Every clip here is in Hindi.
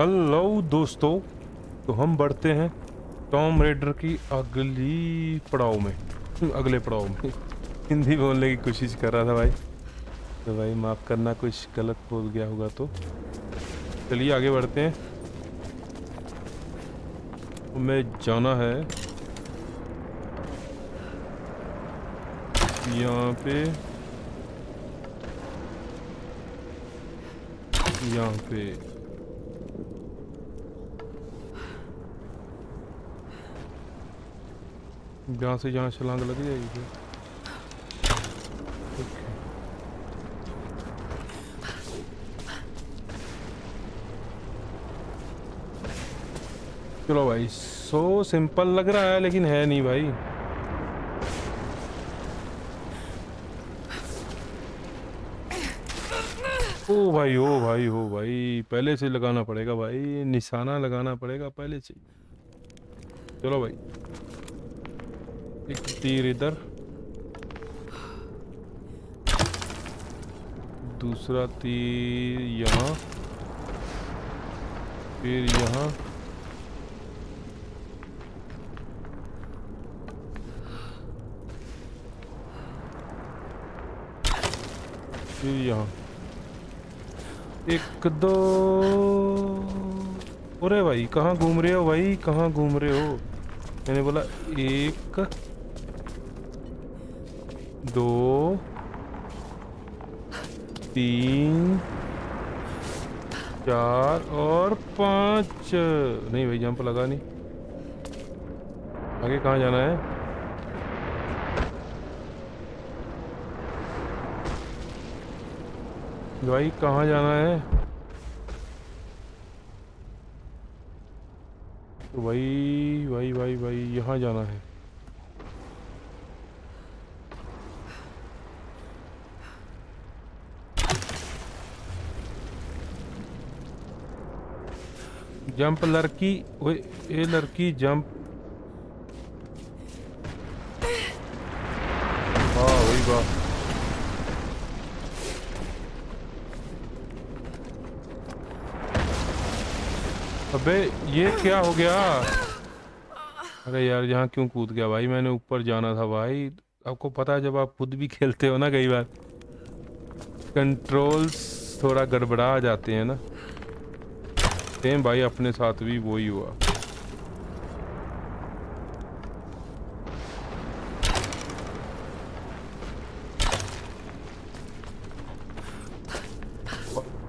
हेलो दोस्तों, तो हम बढ़ते हैं टॉम रेडर की अगले पड़ाव में। हिंदी बोलने की कोशिश कर रहा था भाई, तो भाई माफ़ करना कुछ गलत बोल गया होगा। तो चलिए आगे बढ़ते हैं, हमें जाना है यहाँ पे। यहाँ से यहाँ छलांग लग जाएगी फिर। चलो भाई, सो सिंपल लग रहा है लेकिन है नहीं भाई। ओ भाई पहले से लगाना पड़ेगा भाई, निशाना लगाना पड़ेगा पहले से। चलो भाई, एक तीर इधर, दूसरा तीर यहाँ, फिर यहाँ, फिर यहाँ। एक दो, अरे भाई कहाँ घूम रहे हो भाई, कहाँ घूम रहे हो? मैंने बोला एक दो तीन चार और पाँच। नहीं भाई, जंप लगा नहीं। आगे कहाँ जाना है? भाई कहाँ जाना है? तो भाई यहाँ जाना है। जंप लड़की, ओए ए लड़की जंप। वाह वही वाह, अबे ये क्या हो गया? अरे यार यहाँ क्यों कूद गया भाई? मैंने ऊपर जाना था भाई। आपको पता है जब आप खुद भी खेलते हो ना, कई बार कंट्रोल्स थोड़ा गड़बड़ा जाते हैं ना। सेम भाई अपने साथ भी वो ही हुआ।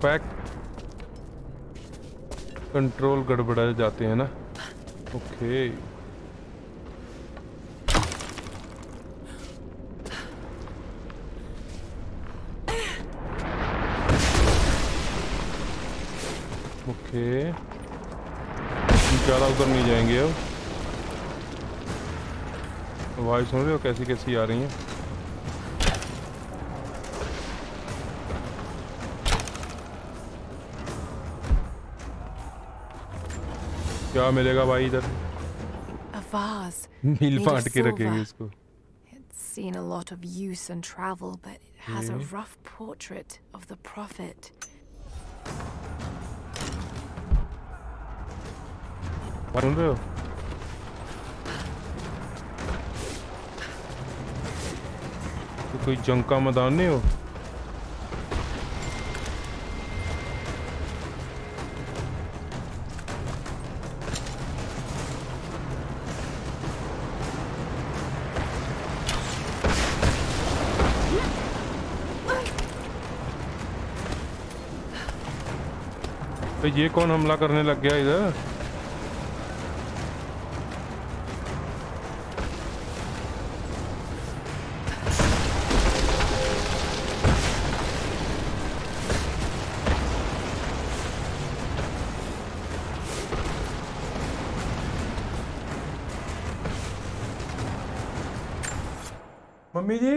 पैक कंट्रोल गड़बड़ा जाते हैं ना। ओके, ज़्यादा उधर नहीं जाएंगे। अब आवाज़ सुन रहे हो कैसी कैसी आ रही है? क्या मिलेगा भाई इधर? मील फाट के रखेंगे इसको। It's seen a lot of use and travel, but it has a rough portrait of the prophet. सुन रहे हो? तो कोई जंग का मैदान नहीं हो? तो ये कौन हमला करने लग गया इधर? मम्मी जी,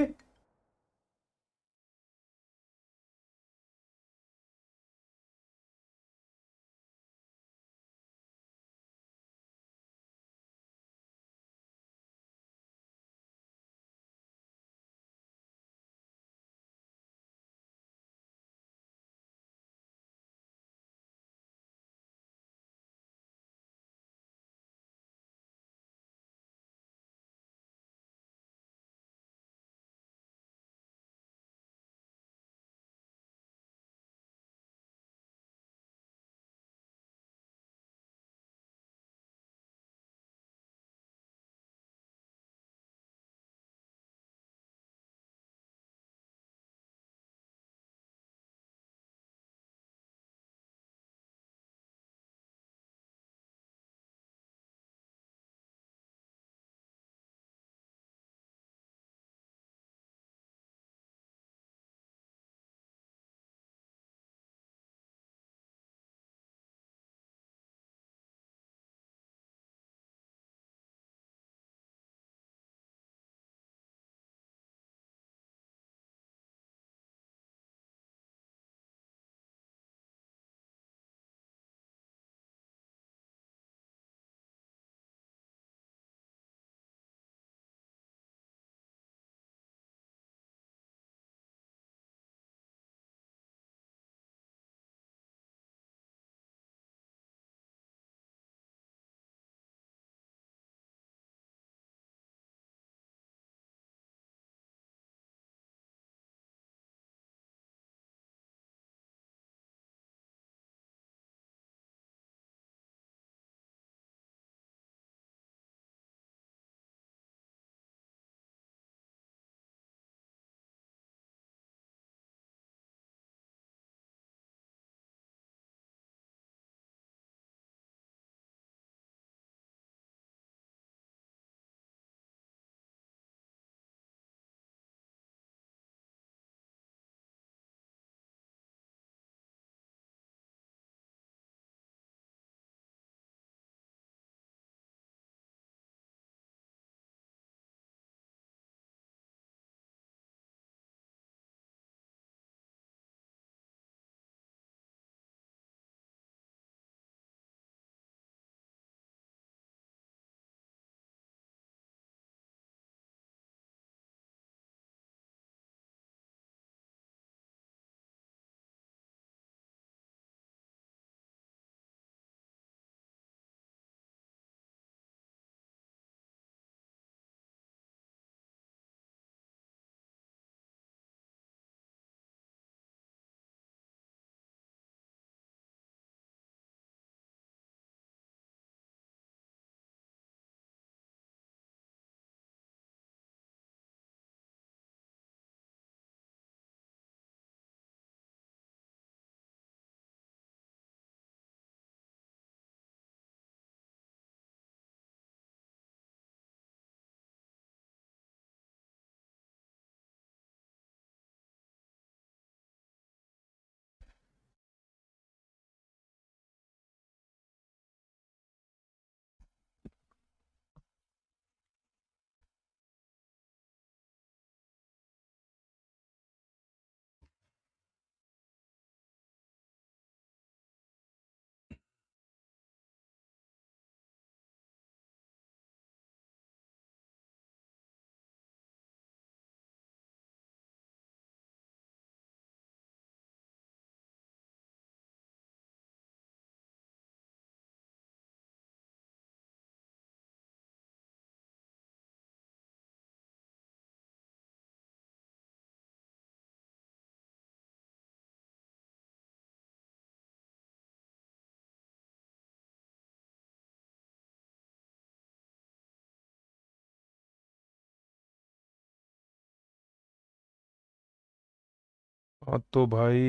हाँ तो भाई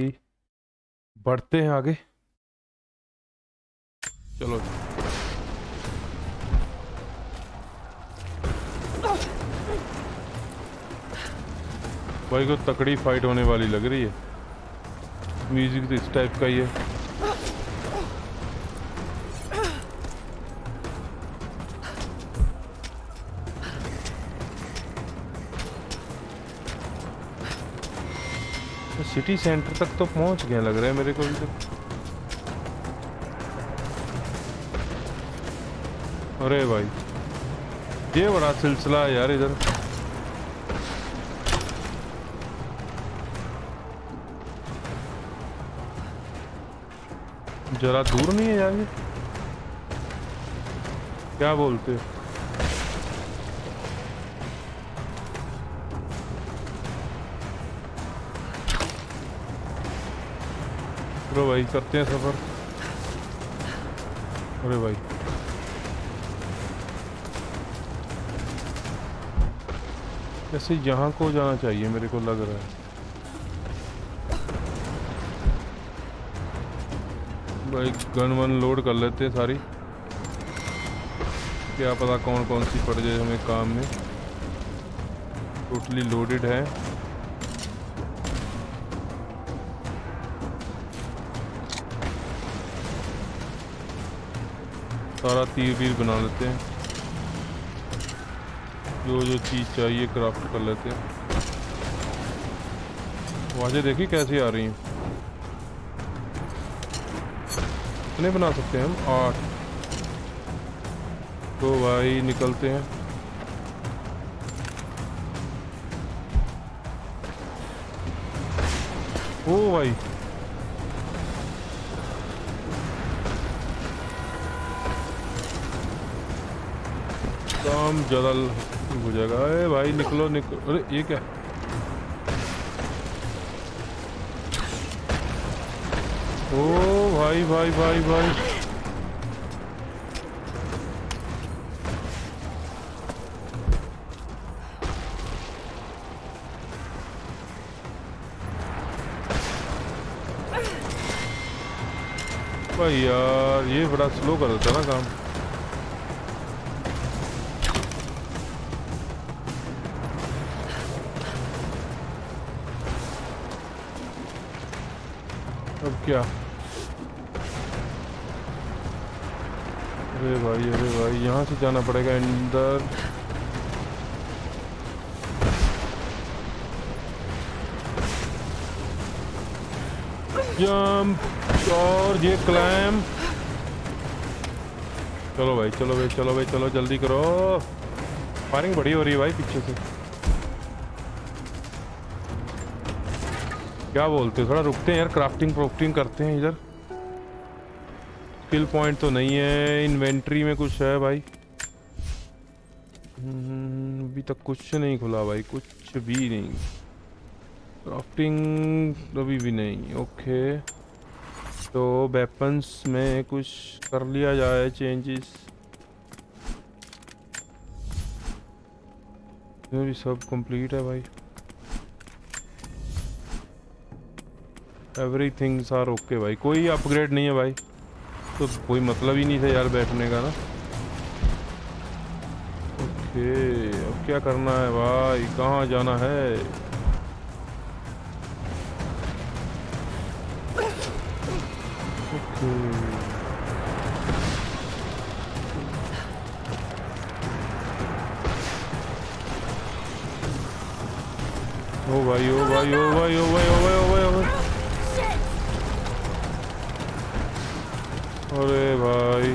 बढ़ते हैं आगे। चलो भाई को तकड़ी फाइट होने वाली लग रही है। म्यूजिक तो इस टाइप का ही है। सिटी सेंटर तक तो पहुंच गया लग रहा है मेरे को भी तो। अरे भाई ये बड़ा सिलसिला है यार इधर। जरा दूर नहीं है यार ये, क्या बोलते हो? चलो भाई करते हैं सफर। अरे भाई जैसे यहाँ को जाना चाहिए मेरे को लग रहा है। भाई गन वन लोड कर लेते हैं सारी, क्या पता कौन कौन सी पड़ जाए हमें काम में। टोटली लोडेड है। सारा तीर वीर बना लेते हैं, जो जो चीज़ चाहिए क्राफ्ट कर लेते हैं। वाजे देखिए कैसी आ रही हैं। कितने बना सकते हैं हम? 8। तो भाई निकलते हैं। ओ भाई ज़्यादा हो जाएगा। अरे भाई निकलो निकलो। अरे ये क्या? ओ भाई भाई भाई भाई भाई यार ये बड़ा स्लो कर देता ना काम। क्या? अरे भाई यहाँ से जाना पड़ेगा अंदर। जंप और ये क्लाइम। चलो भाई चलो भाई चलो भाई चलो जल्दी करो। फायरिंग बड़ी हो रही है भाई पीछे से। क्या बोलते हो? थोड़ा रुकते हैं यार, क्राफ्टिंग प्रॉफ्टिंग करते हैं इधर। स्किल पॉइंट तो नहीं है। इन्वेंट्री में कुछ है भाई? अभी तक कुछ नहीं खुला भाई, कुछ भी नहीं। क्राफ्टिंग अभी भी नहीं। ओके तो वेपन्स में कुछ कर लिया जाए चेंजेस। भी सब कंप्लीट है भाई। एवरीथिंग्स आर ओके भाई। कोई अपग्रेड नहीं है भाई, तो कोई मतलब ही नहीं था यार बैठने का ना। ओके अब क्या करना है भाई? कहाँ जाना है? ओके ओ भाई ओ भाई ओ भाई ओ भाई ओ भाई ओ भाई ओ भाई। अरे भाई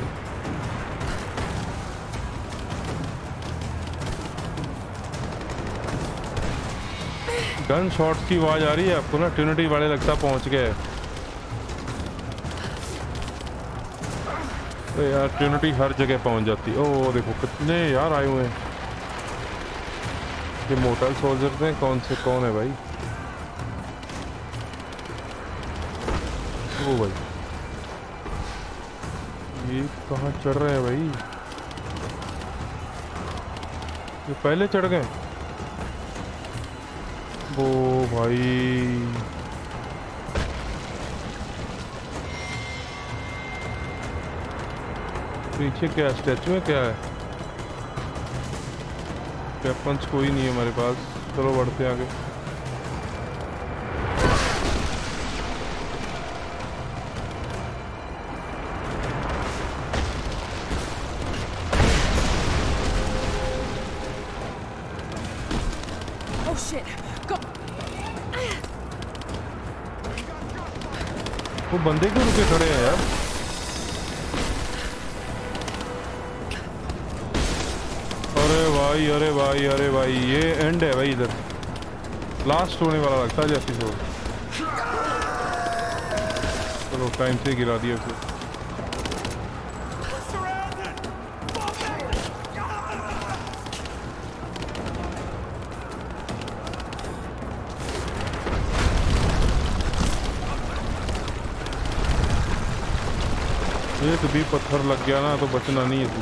गन शॉट्स की आवाज आ रही है आपको ना? ट्रिनिटी वाले लगता पहुंच गए। तो यार ट्रिनिटी हर जगह पहुंच जाती। ओ देखो कितने यार आए हुए हैं। ये मोटल सोल्जर्स हैं। कौन से कौन है भाई? ओ भाई ये कहाँ चढ़ रहे हैं भाई? ये पहले चढ़ गए। वो भाई पीछे क्या स्टैचू है, क्या है? वेपन्स कोई नहीं है हमारे पास, चलो बढ़ते आगे। वो बंदे क्यों रुके खड़े हैं यार? अरे भाई अरे भाई अरे भाई, ये एंड है भाई, इधर लास्ट होने वाला लगता है जैसे वो। चलो टाइम से गिरा दिया उसे। भी पत्थर लग गया ना तो बचना नहीं है तू।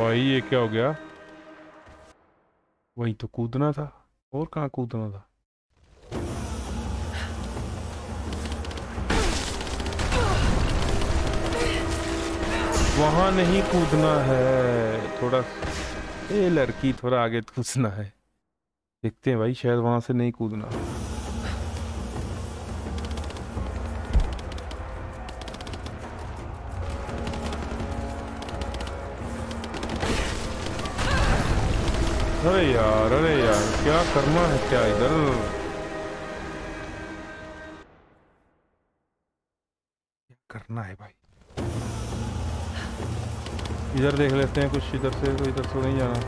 भाई ये क्या हो गया? वहीं तो कूदना था, और कहाँ कूदना था? वहां नहीं कूदना है, थोड़ा ये लड़की थोड़ा आगे कूदना है। देखते हैं भाई, शायद वहां से नहीं कूदना। अरे यार क्या करना है क्या इधर? क्या करना है भाई? इधर देख लेते हैं कुछ, इधर से तो, इधर से नहीं जाना।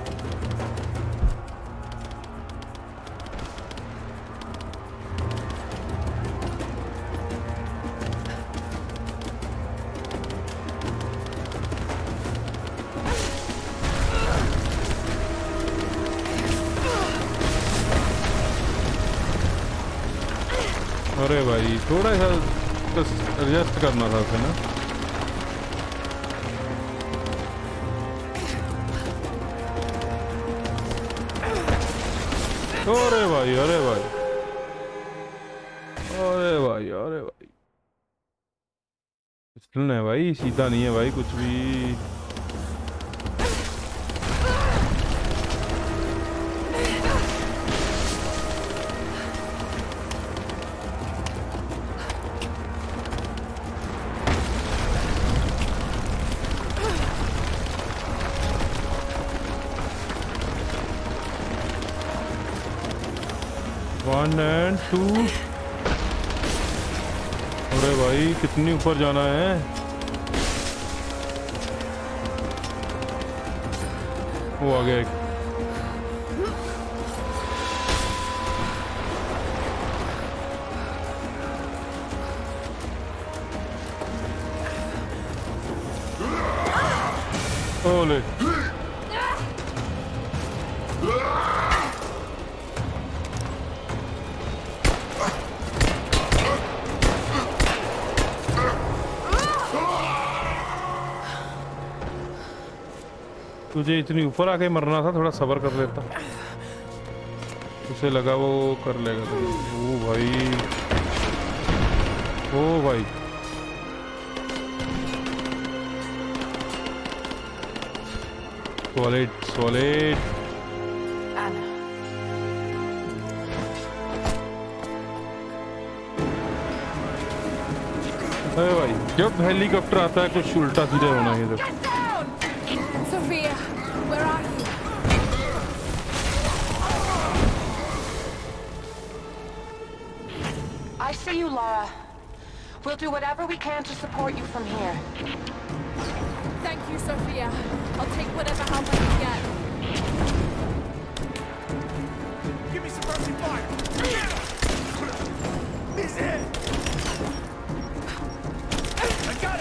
अरे भाई थोड़ा सा एडजस्ट करना था उसे ना। अरे भाई अरे भाई अरे भाई अरे भाई फिसलन है भाई, सीधा नहीं है भाई कुछ भी। अरे भाई कितनी ऊपर जाना है? वो आ गया एक। ओले तुझे इतनी ऊपर आके मरना था, थोड़ा सब्र कर लेता। उसे लगा वो कर लेगा तो। ओ भाई ओ भाई सॉलिड सॉलिड। अरे भाई जब हेलीकॉप्टर आता है कुछ उल्टा सीधा होना है इधर। You, Lara. We'll do whatever we can to support you from here. Thank you, Sophia. I'll take whatever help I can get. Give me some mercy fire. This head. I got it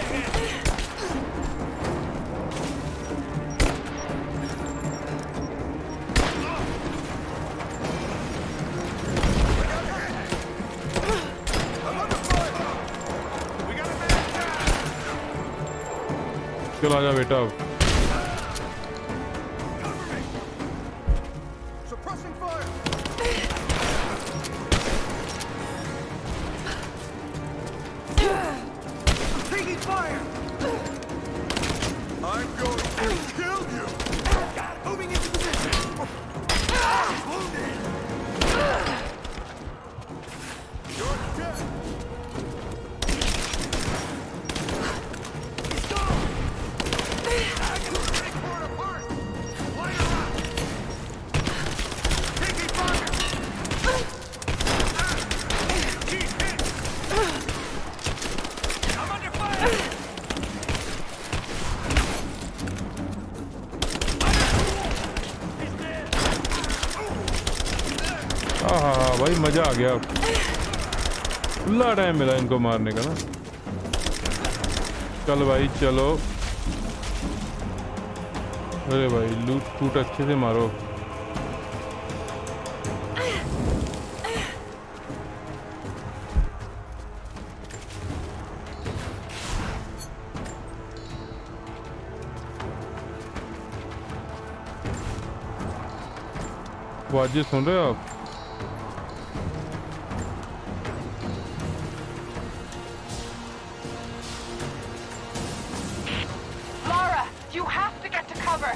चल आजा बेटा अब। आहा भाई मजा आ गया, खुला टाइम मिला इनको मारने का ना। चल भाई चलो, अरे भाई लूट टूट अच्छे से मारो। वाजिब सुन रहे हो आप? Lara, you have to get to cover.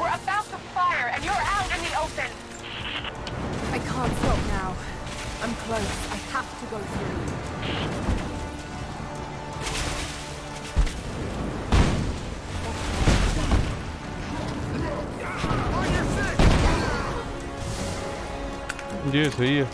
We're about to fire and you're out in the open. I can't stop now. I'm close. I have to go through. ये सही है।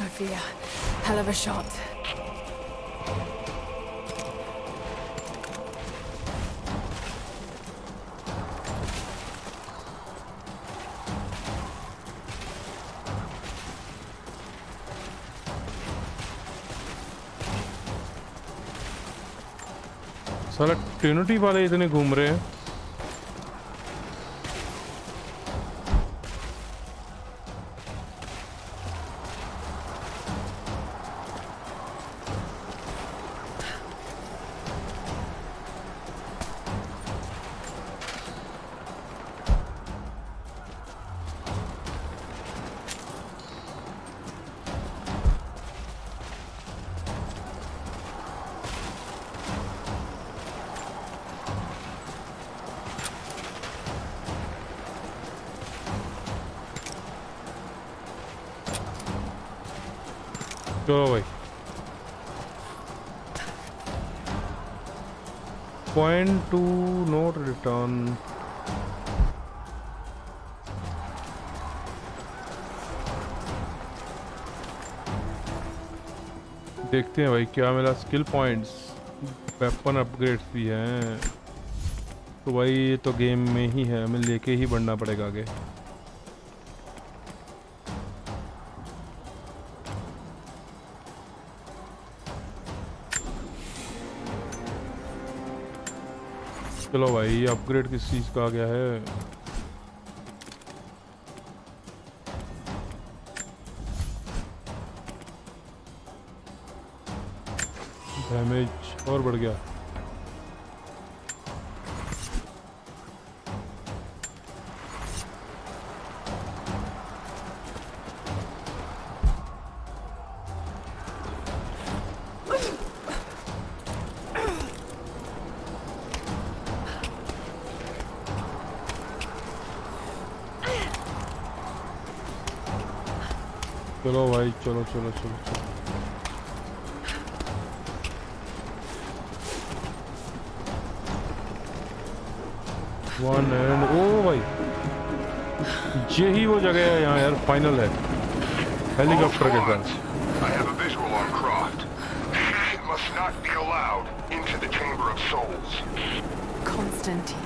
Sophia, hell of a shot. साला ट्रिनिटी वाले इतने घूम रहे हैं। Go away. Point to not return. देखते हैं भाई क्या मिला। स्किल पॉइंट्स, वेपन अपग्रेड्स भी हैं, तो भाई ये तो गेम में ही है, हमें लेके ही बढ़ना पड़ेगा आगे। चलो भाई अपग्रेड किस चीज़ का आ गया है? डैमेज और बढ़ गया। चलो भाई चलो चलो चलो चलो वन एंड ओ भाई यही वो जगह है यहाँ यार, फाइनल है हेलीकॉप्टर के साथ। I have a visual on Croft. She must not be allowed into the Chamber of Souls. Constantine.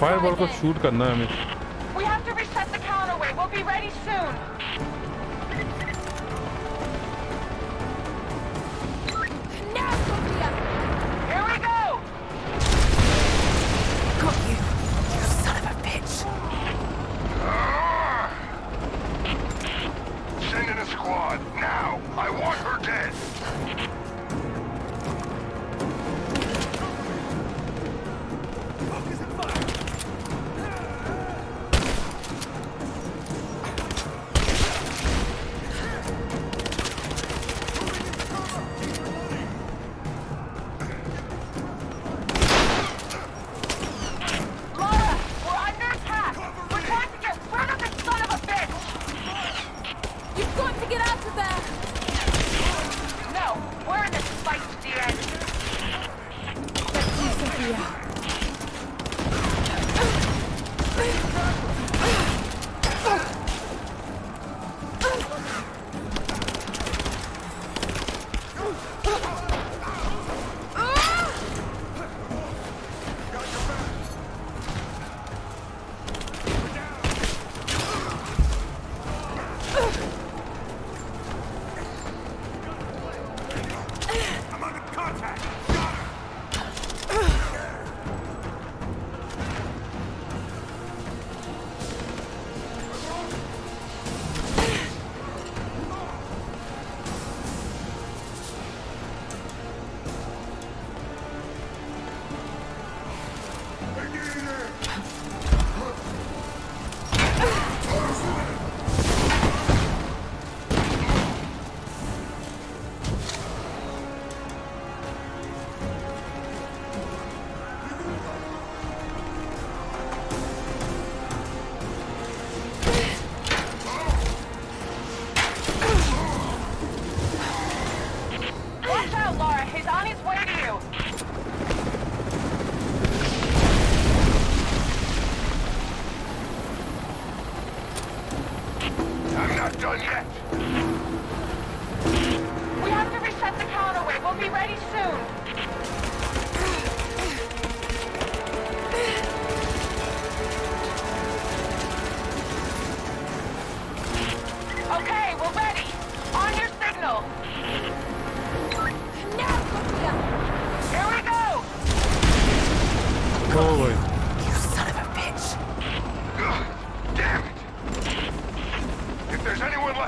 Fireball को शूट करना है हमें।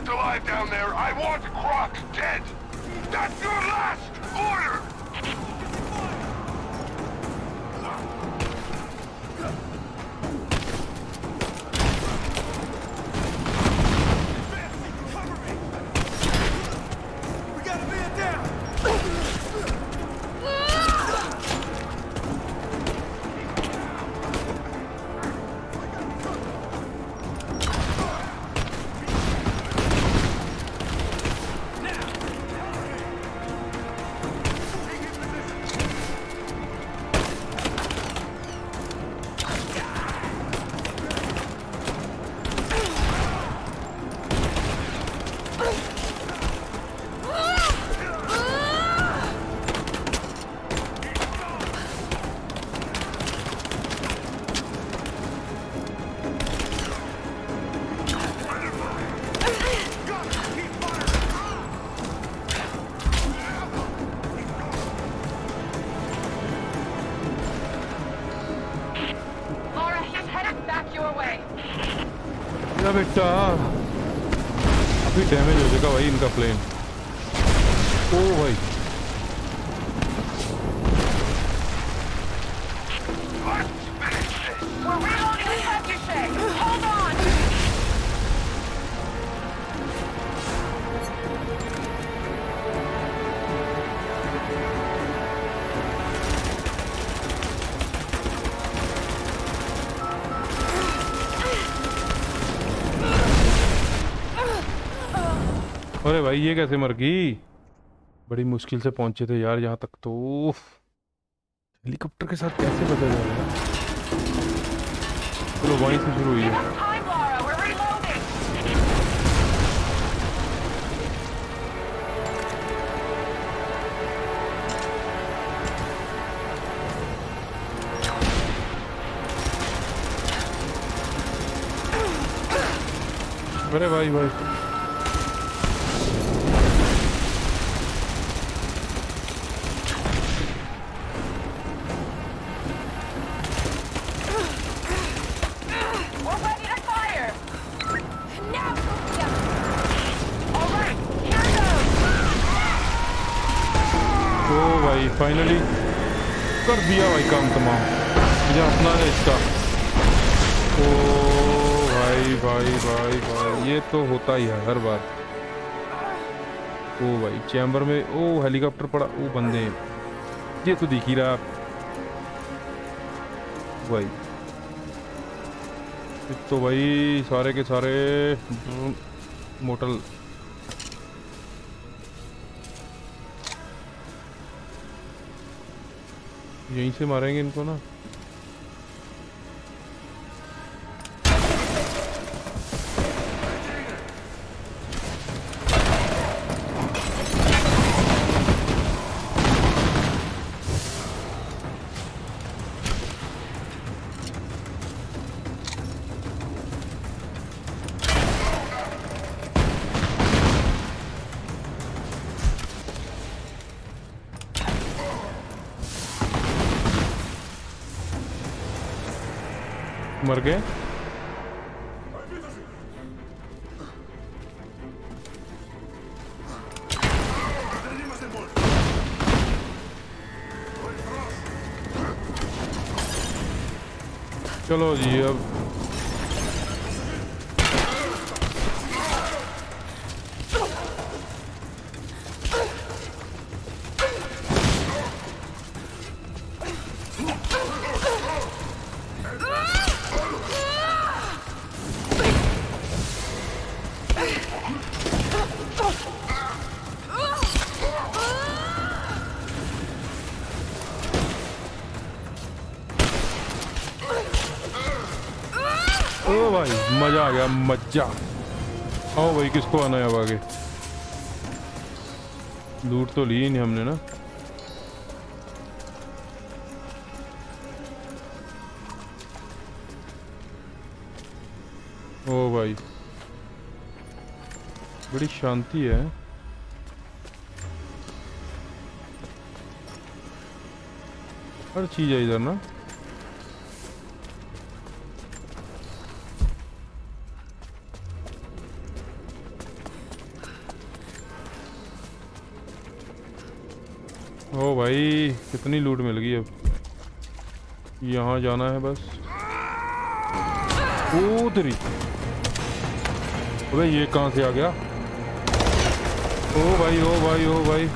Alive. ना बेटा, अभी डैमेज हो जाएगा भाई इनका प्लेन। ओ भाई भाई ये कैसे मर गई, बड़ी मुश्किल से पहुंचे थे यार यहाँ तक, तो हेलीकॉप्टर के साथ कैसे बचा जाएगा। चलो वहीं से शुरू हुई है। अरे भाई भाई फाइनली कर दिया भाई काम तमाम, मुझे अपना है इसका। ओ भाई भाई भाई भाई ये तो होता ही है हर बार। ओ भाई चैम्बर में ओ हेलीकॉप्टर पड़ा, ओ बंदे ये तो दिख ही रहा भाई। तो भाई सारे के सारे मोटल यहीं से मारेंगे इनको ना। मर गए चलो जी। अब मजा आ गया, मजा। आओ भाई किसको आना है अब आगे, लूट तो ली नहीं हमने ना। ओ भाई बड़ी शांति है। हर चीज है इधर ना। ओ भाई कितनी लूट मिल गई, अब यहाँ जाना है बस। ओ तेरी, अबे ये कहाँ से आ गया। ओ भाई ओ भाई ओ भाई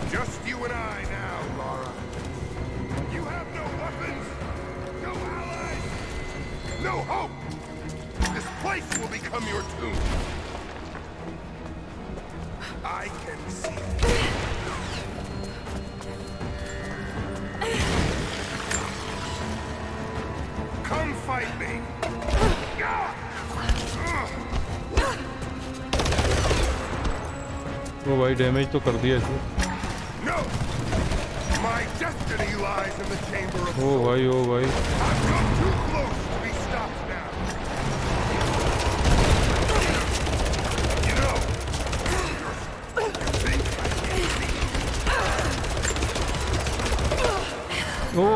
डैमेज तो कर दिया इसने। ओ भाई ओ भाई ओ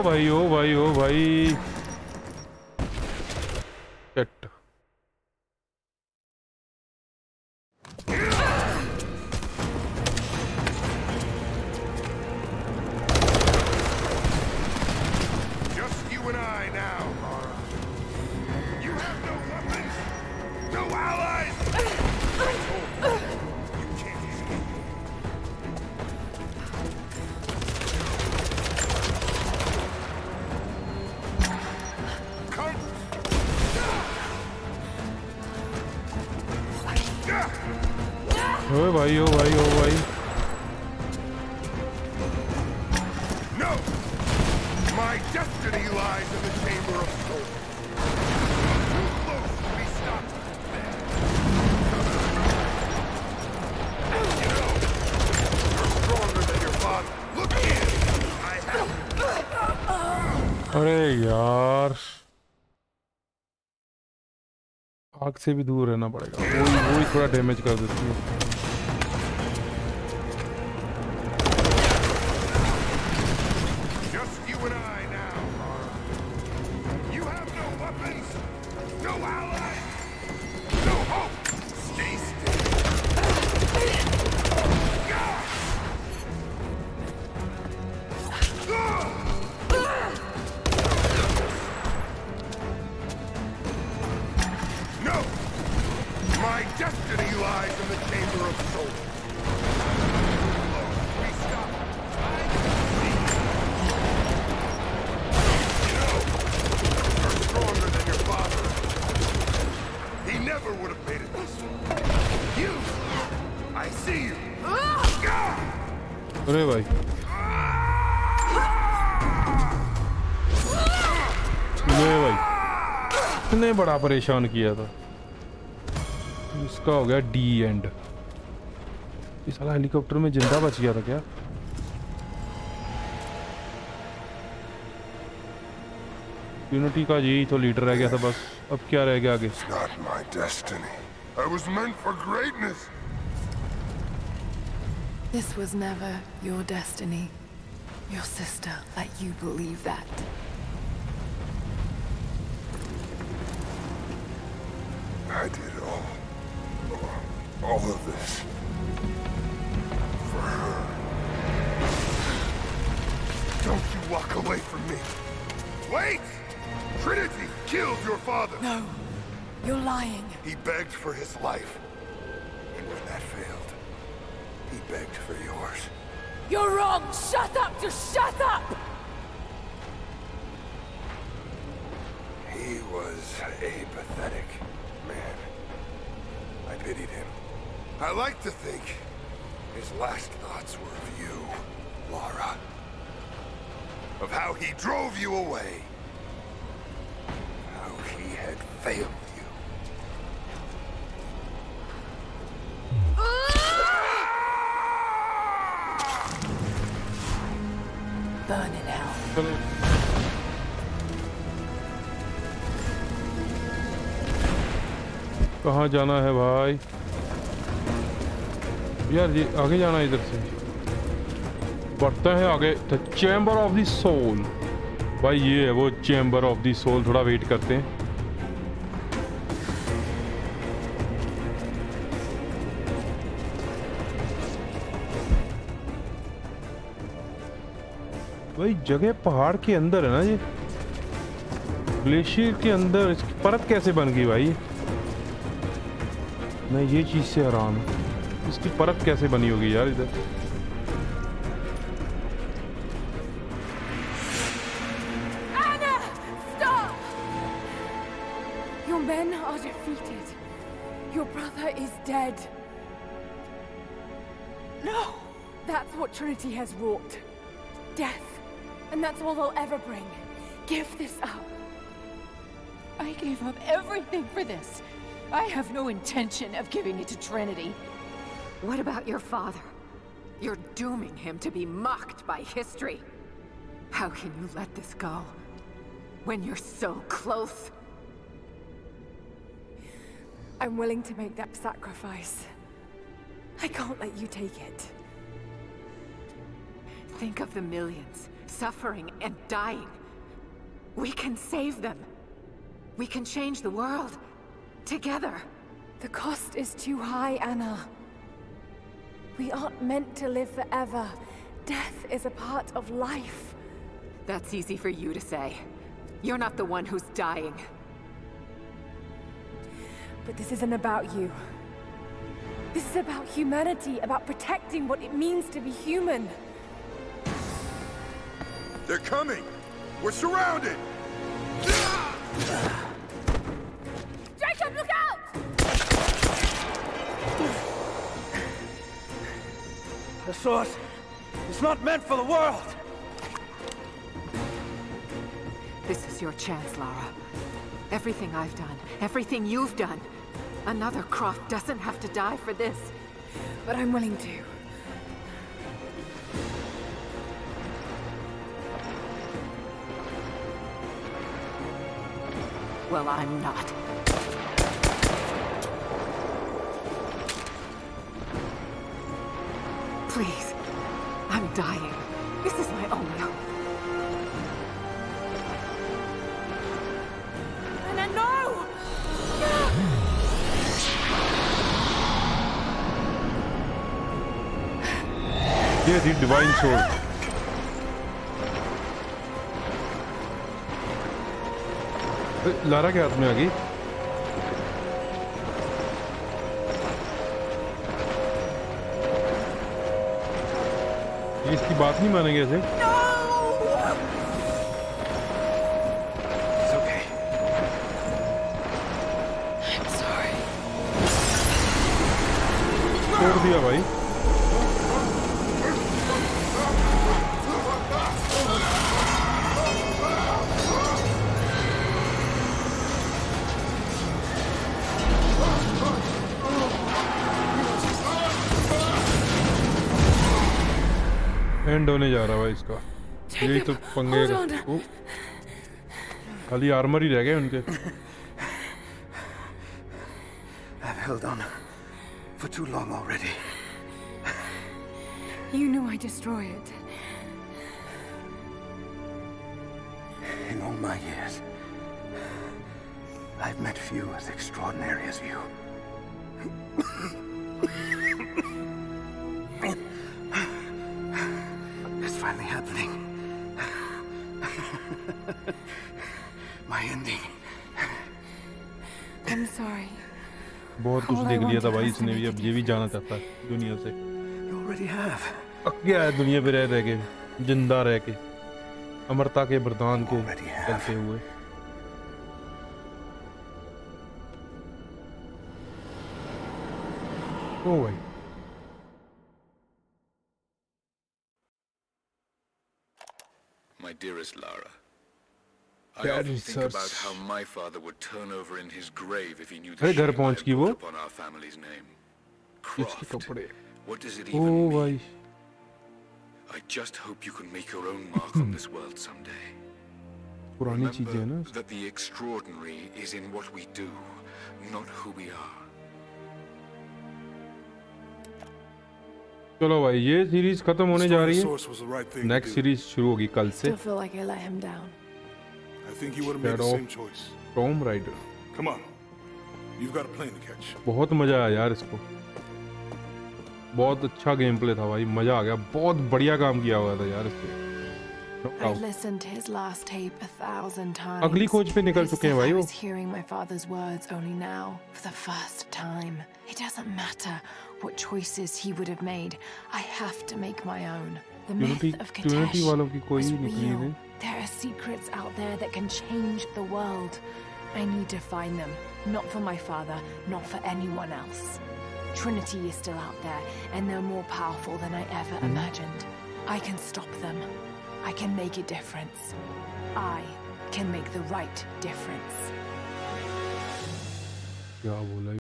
भाई ओ भाई ओ भाई ओ भाई ओ भाई ओ भाई No! My destiny lies in the Chamber of Souls. Too close to be stopped. You know, you're stronger than your father. Look in. I have. अरे यार आग से भी दूर रहना पड़ेगा वो ही थोड़ा डैमेज कर देती है बड़ा परेशान किया था उसका हो गया डी एंड इस साला हेलीकॉप्टर में जिंदा बच गया था क्या ट्रिनिटी का यही तो लीडर रह गया था बस अब क्या रह गया आगे I did all of this for her. Don't you walk away from me. Wait! Trinity killed your father. No, you're lying. He begged for his life. And when that failed, he begged for yours. You're wrong. Shut up. Just shut up. He was a pathetic man. I pitied him. I like to think his last thoughts were of you, Lara. Of how he drove you away. How he had failed you. Burn in hell. कहाँ जाना है भाई यार ये आगे जाना इधर से बढ़ता है आगे the chamber of the soul भाई ये है वो चैम्बर ऑफ द सोल थोड़ा वेट करते हैं भाई जगह पहाड़ के अंदर है ना ये ग्लेशियर के अंदर इसकी परत कैसे बन गई भाई मैं ये चीज़ से हैरान हूँ इसकी परत कैसे बनी होगी यार इधर Anna, stop! Your men are defeated. Your brother is dead. No, that's what Trinity has wrought. Death, and that's all they'll ever bring. Give this up. I gave up everything for this. I have no intention of giving it to Trinity. What about your father? You're dooming him to be mocked by history. How can you let this go when you're so close? I'm willing to make that sacrifice. I can't let you take it. Think of the millions suffering and dying. We can save them. We can change the world. Together. The cost is too high, Anna. We aren't meant to live forever. Death is a part of life. That's easy for you to say. You're not the one who's dying. But this isn't about you. This is about humanity, about protecting what it means to be human. They're coming! We're surrounded! Look out! source is not meant for the world! This is your chance, Lara. Everything I've done, everything you've done. Another Croft doesn't have to die for this. But I'm willing to. Well, I'm not. Please. I'm dying. This is my only hope. Anna, no! No! Hear the divine sword. Lara के हाथ में आ गई। ये इसकी बात नहीं मानेंगे ऐसे। No! It's okay. I'm sorry. छोड़ दिया भाई। एंड होने जा रहा भाई इसका, यही तो पंगे हैं। खाली आर्मर ही रह गए उनके। I've held on for too long already. You knew I destroyed it. In all my years, I've met few as extraordinary as you. Finally happening. My ending. I'm sorry. बहुत कुछ देख लिया था भाई इसने भी, अब ये भी जाना चाहता है दुनिया से। You already have. अक गया है दुनिया पे रह के, जिंदा रह के, अमरता के वरदान को करते हुए। तो भाई my dearest Lara, I often think about how my father would turn over in his grave if he knew the shame I had brought upon our family's name. Croft, what does it even mean? I just hope you can make your own mark on this world someday. Remember that the extraordinary is in what we do, not who we are. चलो भाई ये सीरीज खत्म होने जा रही है, नेक्स्ट सीरीज शुरू होगी कल से। टॉम राइडर बहुत मजा आया यार इसको, बहुत अच्छा गेम प्ले था भाई, मजा आ गया, बहुत बढ़िया काम किया हुआ था यार इसमें। अगली खोज पे निकल चुके हैं भाई वो। What choices he would have made, I have to make my own. The myth of Kitezh is real. There are secrets out there that can change the world. I need to find them, not for my father, not for anyone else. Trinity is still out there, and they're more powerful than I ever imagined. I can stop them. I can make a difference. I can make the right difference.